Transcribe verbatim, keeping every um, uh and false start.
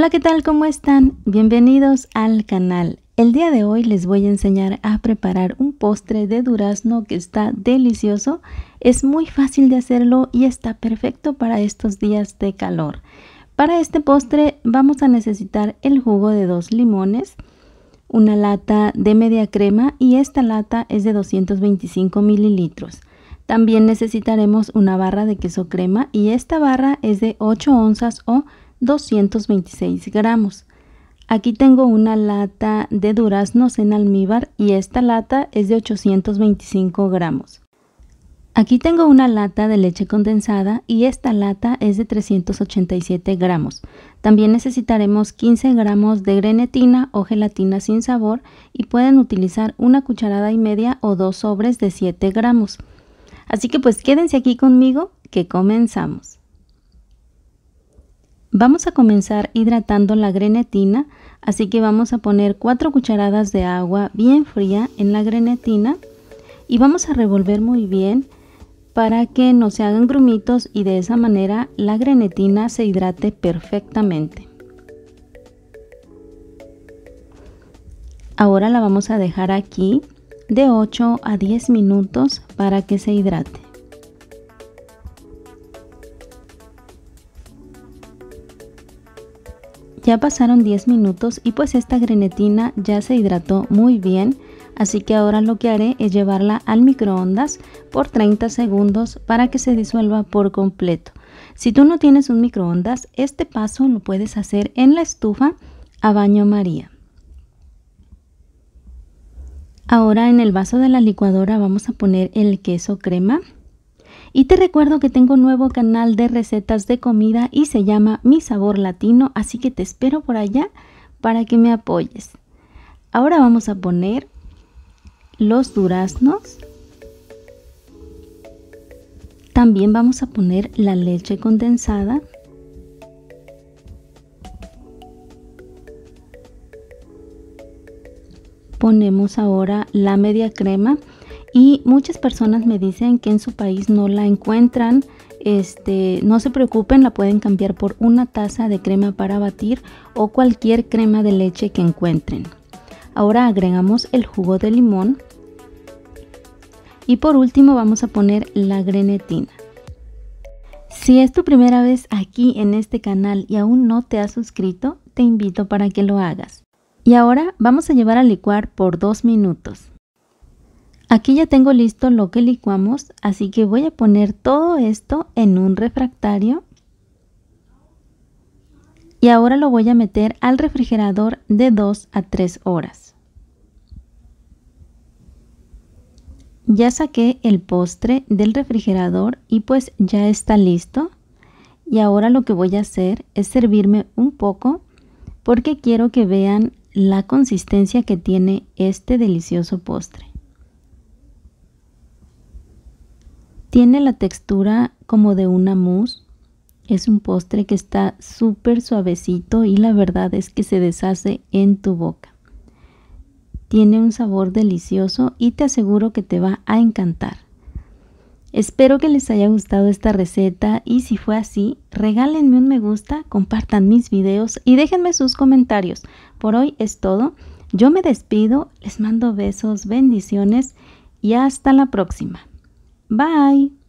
Hola, ¿qué tal? ¿Cómo están? Bienvenidos al canal. El día de hoy les voy a enseñar a preparar un postre de durazno que está delicioso. Es muy fácil de hacerlo y está perfecto para estos días de calor. Para este postre vamos a necesitar el jugo de dos limones, una lata de media crema, y esta lata es de doscientos veinticinco mililitros. También necesitaremos una barra de queso crema y esta barra es de ocho onzas o doscientos veintiséis gramos. Aquí tengo una lata de duraznos en almíbar y esta lata es de ochocientos veinticinco gramos. Aquí tengo una lata de leche condensada y esta lata es de trescientos ochenta y siete gramos. También necesitaremos quince gramos de grenetina o gelatina sin sabor y pueden utilizar una cucharada y media o dos sobres de siete gramos. Así que pues quédense aquí conmigo que comenzamos. Vamos a comenzar hidratando la grenetina, así que vamos a poner cuatro cucharadas de agua bien fría en la grenetina y vamos a revolver muy bien para que no se hagan grumitos y de esa manera la grenetina se hidrate perfectamente. Ahora la vamos a dejar aquí de ocho a diez minutos para que se hidrate. Ya pasaron diez minutos y pues esta grenetina ya se hidrató muy bien, así que ahora lo que haré es llevarla al microondas por treinta segundos para que se disuelva por completo. Si tú no tienes un microondas, este paso lo puedes hacer en la estufa a baño María. Ahora en el vaso de la licuadora vamos a poner el queso crema. Y te recuerdo que tengo un nuevo canal de recetas de comida y se llama Mi Sabor Latino, así que te espero por allá para que me apoyes. Ahora vamos a poner los duraznos. También vamos a poner la leche condensada. Ponemos ahora la media crema. Y muchas personas me dicen que en su país no la encuentran. Este, no se preocupen, la pueden cambiar por una taza de crema para batir o cualquier crema de leche que encuentren. Ahora agregamos el jugo de limón. Y por último vamos a poner la grenetina. Si es tu primera vez aquí en este canal y aún no te has suscrito, te invito para que lo hagas. Y ahora vamos a llevar a licuar por dos minutos. Aquí ya tengo listo lo que licuamos, así que voy a poner todo esto en un refractario y ahora lo voy a meter al refrigerador de dos a tres horas. Ya saqué el postre del refrigerador y pues ya está listo. Y ahora lo que voy a hacer es servirme un poco porque quiero que vean la consistencia que tiene este delicioso postre. Tiene la textura como de una mousse. Es un postre que está súper suavecito y la verdad es que se deshace en tu boca. Tiene un sabor delicioso y te aseguro que te va a encantar. Espero que les haya gustado esta receta y si fue así, regálenme un me gusta, compartan mis videos y déjenme sus comentarios. Por hoy es todo. Yo me despido, les mando besos, bendiciones y hasta la próxima. Bye.